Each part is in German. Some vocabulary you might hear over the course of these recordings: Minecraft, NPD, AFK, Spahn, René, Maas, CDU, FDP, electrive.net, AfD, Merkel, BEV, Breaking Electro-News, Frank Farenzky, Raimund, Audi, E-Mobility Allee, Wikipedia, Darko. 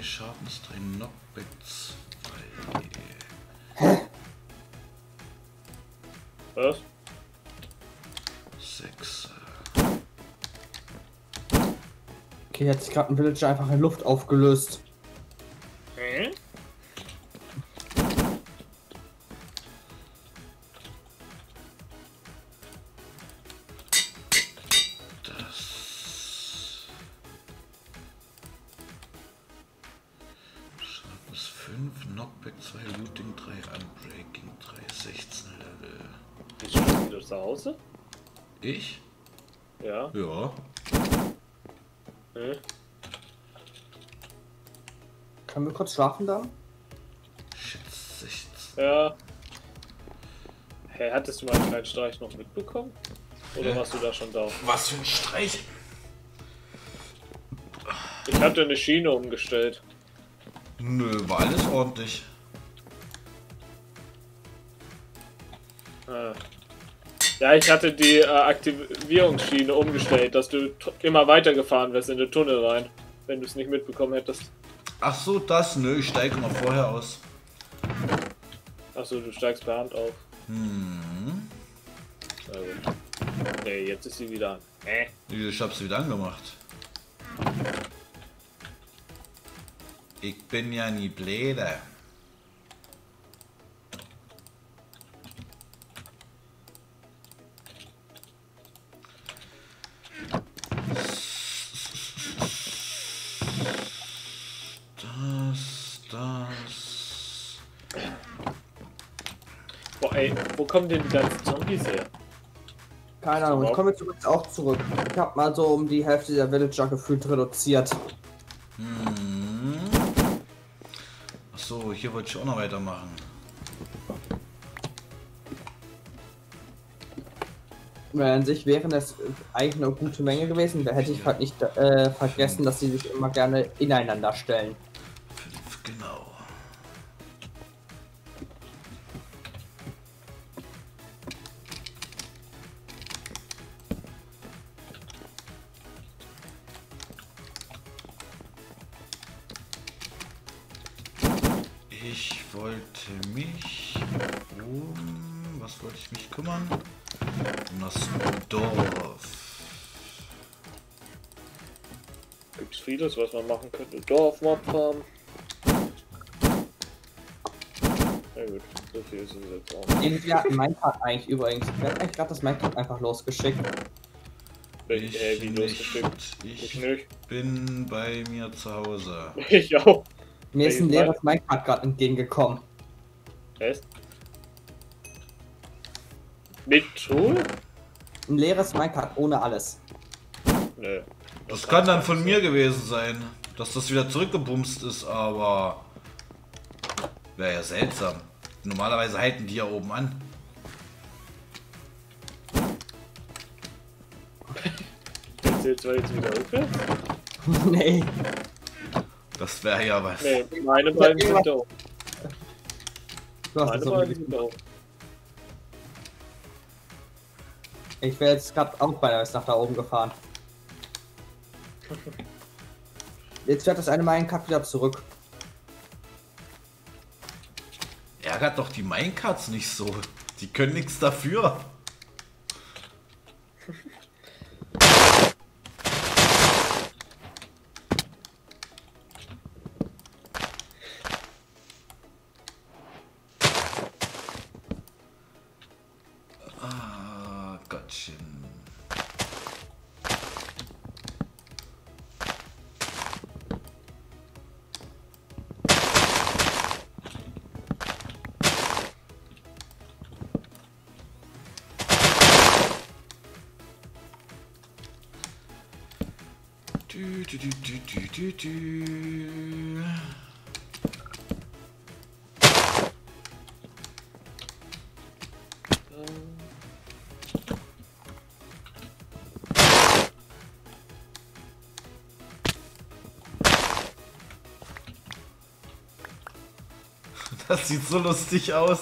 Sharpness 3, Knockbacks 3. Was? 6. Okay, jetzt ist gerade ein Villager einfach in Luft aufgelöst. Hm? Knockback 2, Looting 3, Unbreaking 3, 16 Level. Bist du schon wieder zu Hause? Ich? Ja. Ja. Hm. Können wir kurz schlafen da? Shit, 16. Ja. Hä, hattest du mal einen kleinen Streich noch mitbekommen? Oder warst du da schon da? Was für ein Streich? Ich hatte eine Schiene umgestellt. Nö, war alles ordentlich. Ja, ich hatte die Aktivierungsschiene umgestellt, dass du immer weitergefahren wirst in den Tunnel rein, wenn du es nicht mitbekommen hättest. Ach so, das? Nö, ich steige immer vorher aus. Ach so, du steigst per Hand auf. Hm. Na gut. Nee, jetzt ist sie wieder an. Ich hab sie wieder angemacht. Ich bin ja nie blöde. Das. Boah, ey, wo kommen denn die ganzen Zombies her? Keine Ahnung, ich komme jetzt übrigens auch zurück. Ich hab mal so um die Hälfte der Villager gefühlt reduziert. So, hier wollte ich auch noch weitermachen. An sich wären das eigentlich eine gute Menge gewesen, da hätte ich halt nicht vergessen, dass sie sich immer gerne ineinander stellen. 5, genau. Ich wollte mich um... Was wollte ich mich kümmern? Um das Dorf. Gibt es vieles, was man machen könnte? Dorfmob haben. Na gut, so viel ist es jetzt auch nicht. Wir hatten Minecraft eigentlich übrigens. Wir hatten eigentlich gerade das Minecraft einfach losgeschickt. Wie losgeschickt? Ich bin bei mir zu Hause. Ich auch. Mir ist ein leeres Minecraft gerade entgegengekommen. Was? Mit Tool? Ein leeres Minecraft ohne alles. Nö. Das kann dann von mir gewesen sein, dass das wieder zurückgebumst ist, aber... Wäre ja seltsam. Normalerweise halten die ja oben an. Jetzt jetzt wieder hoch? Nee. Das wäre ja was. Nee, meine beiden sind da oben. Meine beiden sind da oben. Ich wäre jetzt gerade auch beinahe nach da oben gefahren. Jetzt fährt das eine Minecart wieder zurück. Ärgert doch die Minecarts nicht so. Die können nichts dafür. Das sieht so lustig aus.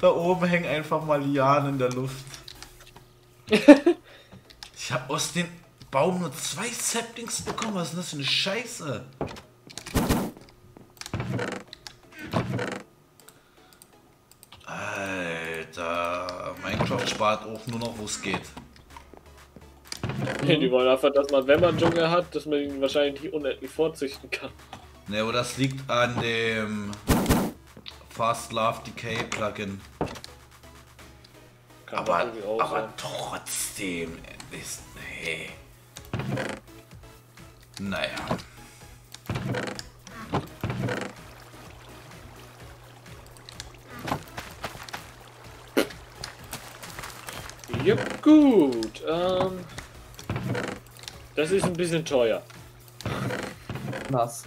Da oben hängen einfach mal Lianen in der Luft. Ich habe aus dem Baum nur 2 Saplings bekommen. Was ist denn das für eine Scheiße? Alter, Minecraft spart auch nur noch, wo es geht. Nee, die wollen einfach, dass man, wenn man Dschungel hat, dass man ihn wahrscheinlich nicht unendlich vorzüchten kann. Ne, aber das liegt an dem Fast Love Decay Plugin. Aber trotzdem ist, hey. Naja. Ja gut. Das ist ein bisschen teuer. Was?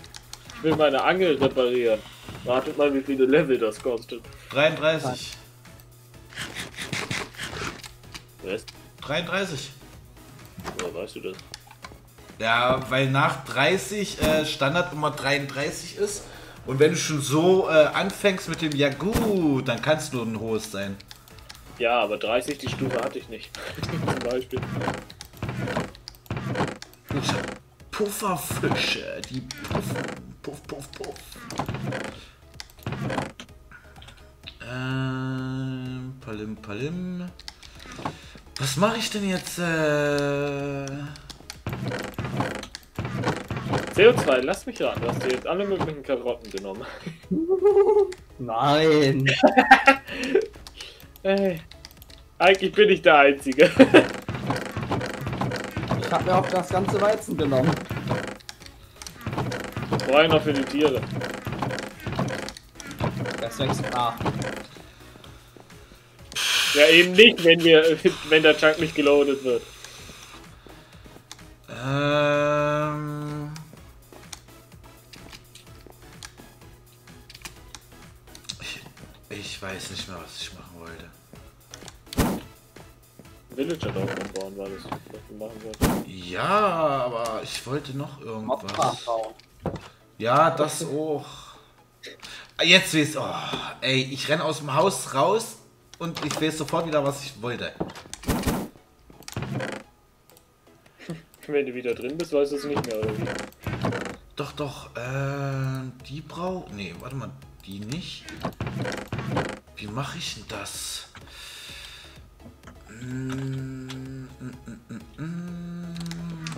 Ich will meine Angel reparieren. Wartet mal, wie viele Level das kostet. 33. Was? 33. Woher weißt du das? Ja, weil nach 30 Standard immer 33 ist. Und wenn du schon so anfängst mit dem Jagu, dann kannst du ein hohes sein. Ja, aber 30 die Stufe hatte ich nicht. Zum Beispiel. Ich hab Pufferfische, die puffen. Puff, puff, puff. Palim, palim. Was mache ich denn jetzt? CO2, lass mich ran. Du hast dir jetzt alle möglichen Karotten genommen. Nein. Ey, eigentlich bin ich der Einzige. Ich habe mir auch das ganze Weizen genommen. Vorher noch für die Tiere. Das wächst nach. Ja, eben nicht, wenn der Chunk nicht geloadet wird. Ich weiß nicht mehr, was ich machen wollte. Villager Dorf bauen war das, was du machen wolltest. Ja, aber ich wollte noch irgendwas. Ja, das auch. Jetzt weiß ich, oh, ey, ich renne aus dem Haus raus. Und ich weiß sofort wieder, was ich wollte. Wenn du wieder drin bist, weißt du es nicht mehr, oder wie? Doch, doch. Die braucht... Nee, warte mal. Die nicht. Wie mache ich denn das?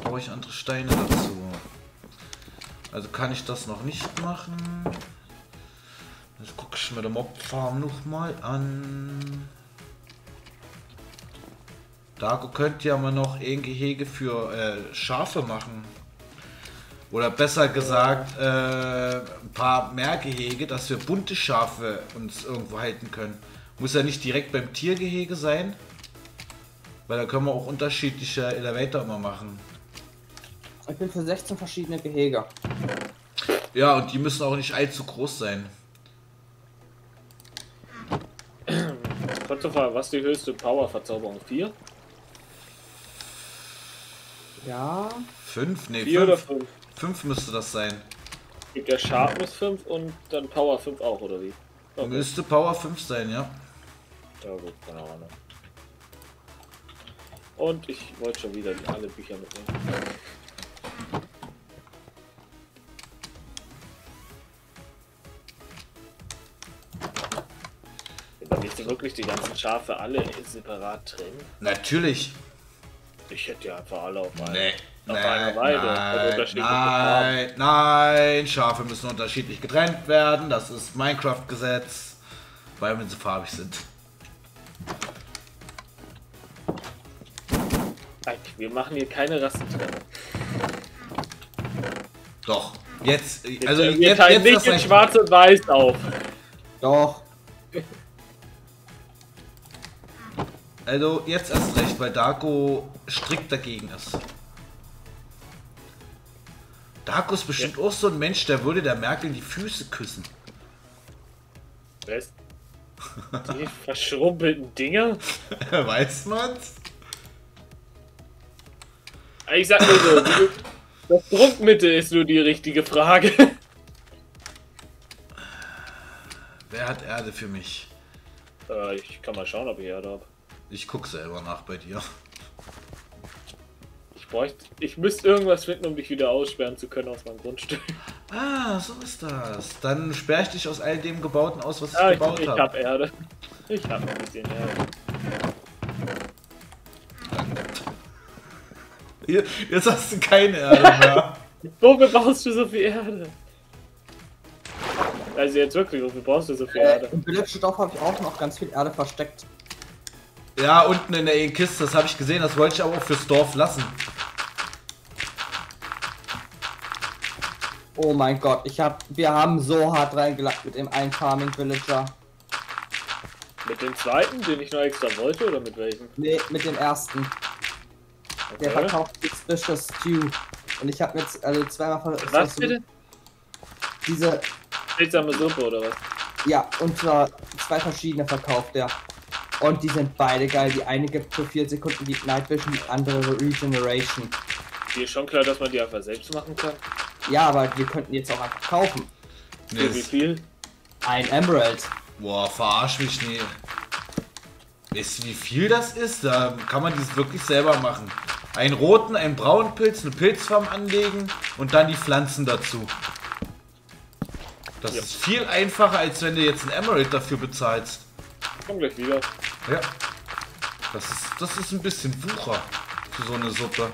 Brauche ich andere Steine dazu? Also kann ich das noch nicht machen. Das gucke ich mir den Mob-Farm nochmal an. Darko könnte ja mal noch ein Gehege für Schafe machen. Oder besser gesagt, ein paar mehr Gehege, dass wir bunte Schafe uns irgendwo halten können. Muss ja nicht direkt beim Tiergehege sein. Weil da können wir auch unterschiedliche Elevator immer machen. Ich bin für 16 verschiedene Gehege. Ja, und die müssen auch nicht allzu groß sein. Was ist die höchste Power-Verzauberung? 4? Ja. 5? Ne, 4 oder 5? 5 müsste das sein. Gibt ja Sharpness 5 und dann Power 5 auch, oder wie? Okay. Müsste Power 5 sein, ja. Ja gut, keine Ahnung. Und ich wollte schon wieder alle Bücher mitnehmen. Wirklich die ganzen Schafe alle separat drin? Natürlich. Ich hätte ja einfach alle auf einer Weide. Nein, Schafe müssen unterschiedlich getrennt werden. Das ist Minecraft-Gesetz, weil wir so farbig sind. Wir machen hier keine Rassentrennung. Doch. Jetzt teilen nicht in Schwarz und Weiß auf. Doch. Also jetzt erst recht, weil Darko strikt dagegen ist. Darko ist bestimmt auch so ein Mensch, der würde der Merkel die Füße küssen. Was? Die verschrumpelten Dinger? Weiß man's? Ich sag nur so, das Druckmittel ist nur die richtige Frage. Wer hat Erde für mich? Ich kann mal schauen, ob ich Erde habe. Ich guck selber nach bei dir. Ich müsste irgendwas finden, um dich wieder aussperren zu können aus meinem Grundstück. Ah, so ist das. Dann sperre ich dich aus all dem Gebauten aus, was ich gebaut habe. Ich hab Erde. Ich hab ein bisschen Erde. Jetzt hast du keine Erde mehr. Wofür brauchst du so viel Erde? Also jetzt wirklich, wofür brauchst du so viel Erde? Im Bildstoff habe ich auch noch ganz viel Erde versteckt. Ja, unten in der Kiste, das habe ich gesehen, das wollte ich aber auch fürs Dorf lassen. Oh mein Gott, wir haben so hart reingelacht mit dem einen Farming Villager. Mit dem zweiten, den ich noch extra wollte, oder mit welchem? Nee, mit dem ersten. Okay. Der verkauft Suspicious Stew. Und ich habe jetzt zweimal von... Was bitte? Diese... seltsame Suppe, oder was? Ja, und zwar zwei verschiedene verkauft, ja. Und die sind beide geil. Die eine gibt für 4 Sekunden die Night Vision, die andere Regeneration. Dir ist schon klar, dass man die einfach selbst machen kann? Ja, aber wir könnten jetzt auch einfach kaufen. Nee. Für wie viel? Ein Emerald. Boah, verarsch mich nicht. Weißt du, wie viel das ist? Da kann man das wirklich selber machen. Einen roten, einen braunen Pilz, eine Pilzfarm anlegen und dann die Pflanzen dazu. Das ist viel einfacher, als wenn du jetzt ein Emerald dafür bezahlst. Komm gleich wieder. Ja. Das ist ein bisschen Wucher für so eine Suppe.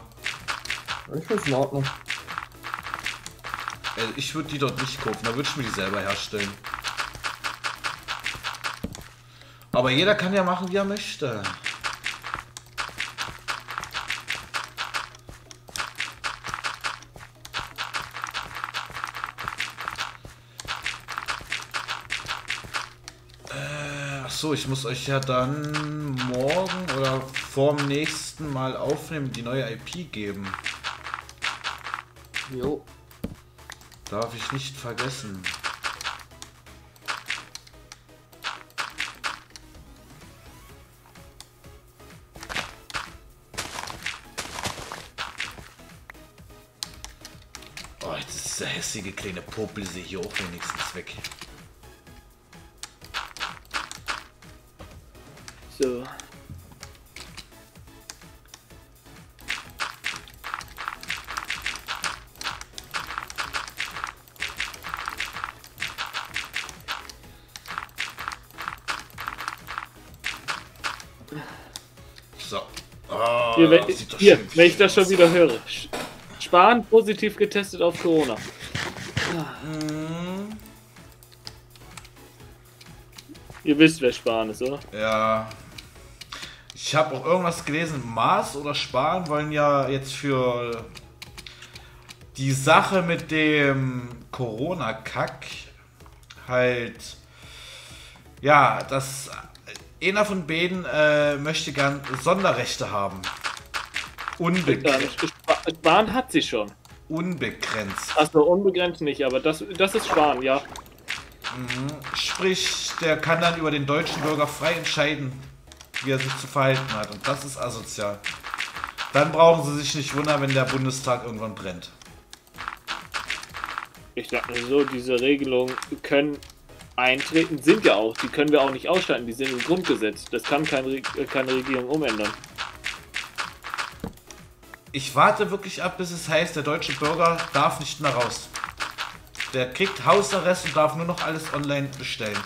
Ich finde es in Ordnung. Also ich würde die dort nicht kaufen, da würde ich mir die selber herstellen. Aber jeder kann ja machen, wie er möchte. So, ich muss euch ja dann morgen oder vorm nächsten Mal aufnehmen, die neue IP geben. Jo. Darf ich nicht vergessen. Oh, jetzt ist dieser hässliche kleine Popel hier auch wenigstens weg. So. Oh, hier, wenn ich das schon wieder höre. Spahn positiv getestet auf Corona. Mhm. Ihr wisst, wer Spahn ist, oder? Ja. Ich habe auch irgendwas gelesen, Maas oder Spahn wollen ja jetzt für die Sache mit dem Corona-Kack halt, ja, dass einer von beiden möchte gern Sonderrechte haben. Unbegrenzt. Spahn hat sie schon. Unbegrenzt. Achso, unbegrenzt nicht, aber das ist Spahn, ja. Mhm. Sprich, der kann dann über den deutschen Bürger frei entscheiden, wie er sich zu verhalten hat. Und das ist asozial. Dann brauchen sie sich nicht wundern, wenn der Bundestag irgendwann brennt. Ich dachte so, diese Regelungen können eintreten, sind ja auch. Die können wir auch nicht ausschalten, die sind im Grundgesetz. Das kann keine Regierung umändern. Ich warte wirklich ab, bis es heißt, der deutsche Bürger darf nicht mehr raus. Der kriegt Hausarrest und darf nur noch alles online bestellen.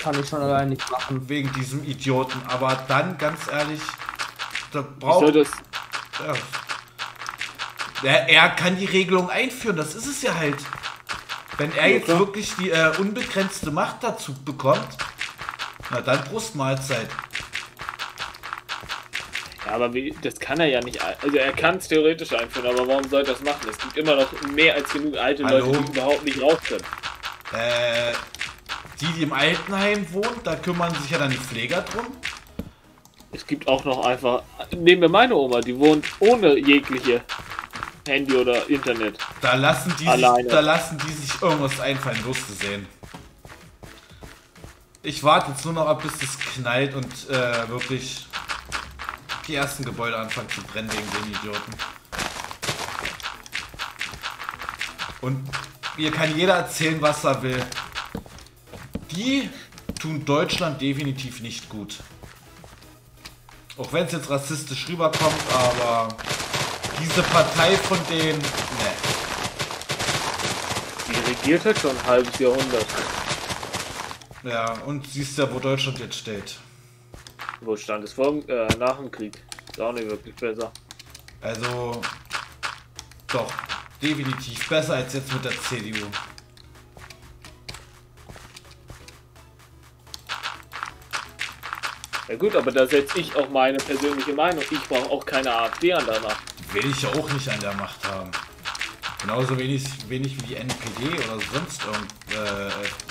Kann ich schon allein nicht machen. Wegen diesem Idioten. Aber dann, ganz ehrlich, da braucht... das? Ja. Er kann die Regelung einführen, das ist es ja halt. Wenn er jetzt wirklich die unbegrenzte Macht dazu bekommt, na dann Brustmahlzeit. Ja, aber das kann er ja nicht. Also er kann es theoretisch einführen, aber warum soll er das machen? Es gibt immer noch mehr als genug alte Leute, die überhaupt nicht raus können. Die im Altenheim wohnen, da kümmern sich ja dann die Pfleger drum. Es gibt auch noch einfach... Nehmen wir meine Oma, die wohnt ohne jegliche Handy oder Internet. Da lassen die sich irgendwas einfallen, wirst du sehen. Ich warte jetzt nur noch ab, bis es knallt und wirklich die ersten Gebäude anfangen zu brennen wegen den Idioten. Und mir kann jeder erzählen, was er will. Die tun Deutschland definitiv nicht gut. Auch wenn es jetzt rassistisch rüberkommt, aber diese Partei von denen, ne. Die regiert halt schon ein halbes Jahrhundert. Ja, und siehst ja, wo Deutschland jetzt steht. Wo stand es vor nach dem Krieg? Ist auch nicht wirklich besser. Also, doch, definitiv besser als jetzt mit der CDU. Ja gut, aber da setze ich auch meine persönliche Meinung. Ich brauche auch keine AfD an der Macht. Die will ich ja auch nicht an der Macht haben. Genauso wenig wie die NPD oder sonst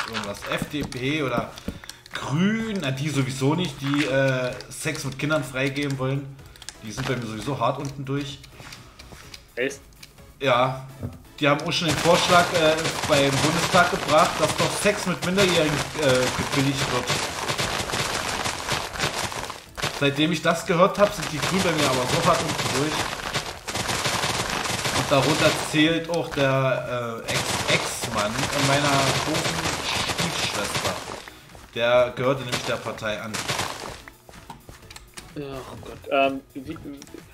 irgendwas. FDP oder Grün, na die sowieso nicht, die Sex mit Kindern freigeben wollen. Die sind bei mir sowieso hart unten durch. Echt? Ja, die haben auch schon den Vorschlag beim Bundestag gebracht, dass doch Sex mit Minderjährigen gebilligt wird. Seitdem ich das gehört habe, sind die Grünen bei mir aber so hart unten durch. Und darunter zählt auch der Ex-Mann meiner großen Stiefschwester. Der gehörte nämlich der Partei an. Ja, oh Gott.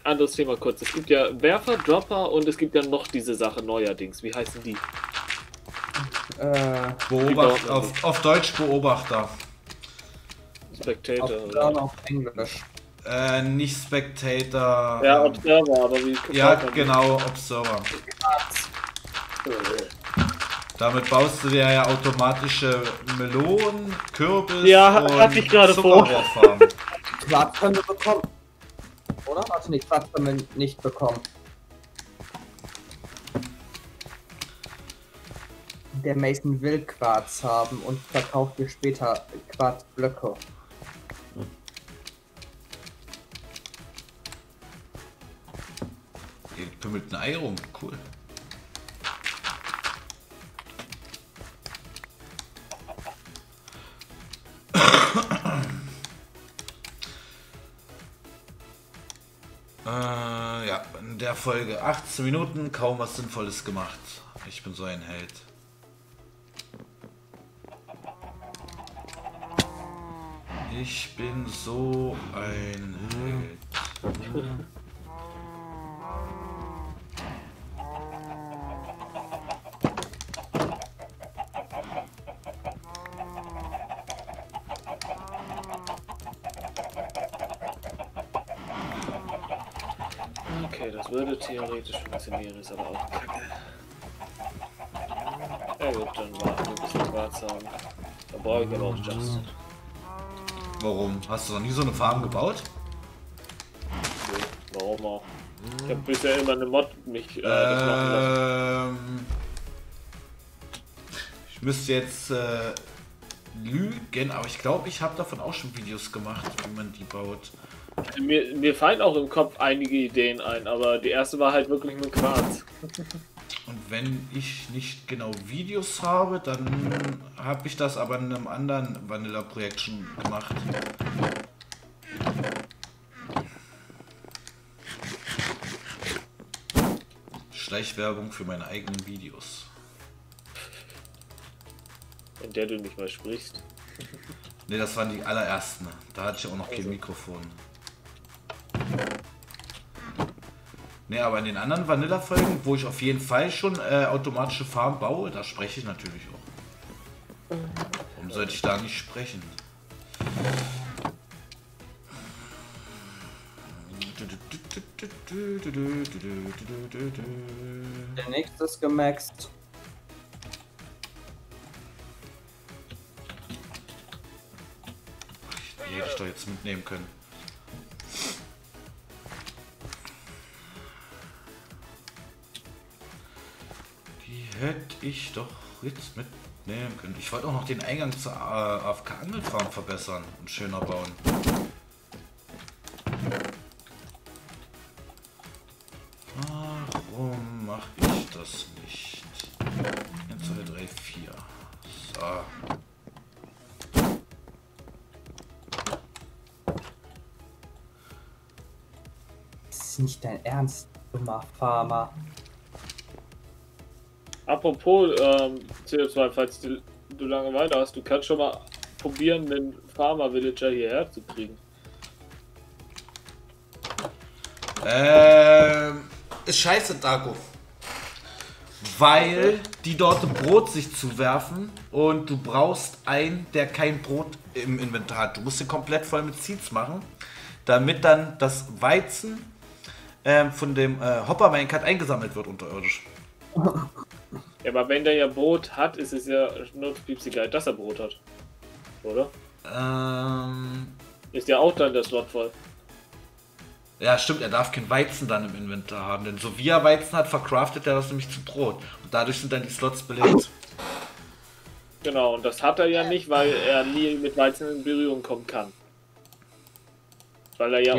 Anderes Thema kurz. Es gibt ja Werfer, Dropper und es gibt ja noch diese Sache neuerdings. Wie heißen die? Beobachter. Auf Deutsch Beobachter. Spectator. Observer auf Englisch. Nicht Spectator. Ja, Observer, aber wie. Ja, genau, Observer. Damit baust du dir ja automatische Melonen, Kürbis. Ja, hatte ich gerade vor. Platz können wir bekommen. Oder? Hast du nicht Platz können wir nicht bekommen? Der Mason will Quarz haben und verkauft dir später Quarzblöcke. Ihr tümmelt ein Ei rum, cool. Ja, in der Folge 18 Minuten, kaum was Sinnvolles gemacht. Ich bin so ein Held. Ich bin so ein Held. Okay, das würde theoretisch funktionieren, ist aber auch kacke. Ja gut, dann warten wir ein bisschen Quarz haben. Da brauche ich aber auch Justin. Warum? Hast du noch nie so eine Farm gebaut? Nee, warum auch? Ich habe bisher immer eine Mod mich das machen lassen. Ich müsste jetzt lügen, aber ich glaube, ich habe davon auch schon Videos gemacht, wie man die baut. Mir fallen auch im Kopf einige Ideen ein, aber die erste war halt wirklich mit Quarz. Und wenn ich nicht genau Videos habe, dann habe ich das aber in einem anderen Vanilla-Projekt schon gemacht. Schleichwerbung für meine eigenen Videos. In der du nicht mal sprichst. Ne, das waren die allerersten. Da hatte ich auch noch kein Mikrofon. Ne, aber in den anderen Vanilla-Folgen, wo ich auf jeden Fall schon automatische Farm baue, da spreche ich natürlich auch. Warum sollte ich da nicht sprechen? Der nächste ist gemaxt. Die hätte ich doch jetzt mitnehmen können. Hätte ich doch jetzt mitnehmen können. Ich wollte auch noch den Eingang zur AFK Angelfarm verbessern und schöner bauen. Warum? das nicht. 1, 2, 3, 4. So. Nicht dein Ernst, dummer Farmer. Apropos CO2, falls du Langeweile hast, du kannst schon mal probieren, den Farmer-Villager hierher zu kriegen. Ist scheiße, Darko. Weil die dort Brot sich zuwerfen und du brauchst einen, der kein Brot im Inventar hat. Du musst den komplett voll mit Seeds machen, damit dann das Weizen von dem Hopper-Minecart eingesammelt wird unterirdisch. Ja, aber wenn der ja Brot hat, ist es ja nur piepsiger, dass er Brot hat. Oder? Ist ja auch dann der Slot voll. Ja, stimmt, er darf kein Weizen dann im Inventar haben, denn so wie er Weizen hat, verkraftet er das nämlich zu Brot. Und dadurch sind dann die Slots belegt. Genau, und das hat er ja nicht, weil er nie mit Weizen in Berührung kommen kann. Weil er ja,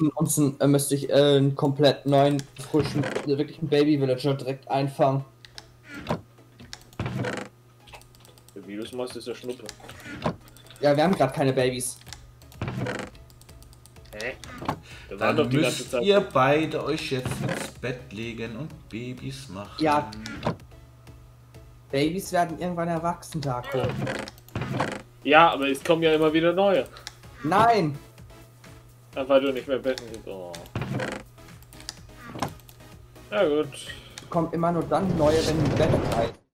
ansonsten müsste ich einen komplett neuen, frischen, wirklichen Baby-Villager direkt einfangen. Wie du es machst, ist ja Schnuppe. Ja, wir haben gerade keine Babys. Hä? Da waren doch die ganze Zeit. Ihr beide euch jetzt ins Bett legen und Babys machen. Ja. Babys werden irgendwann erwachsen, Darko. Ja, aber es kommen ja immer wieder neue. Nein! Weil du nicht mehr Betten gehst. Oh. Na gut. Kommt immer nur dann neue, wenn die Betten reichen.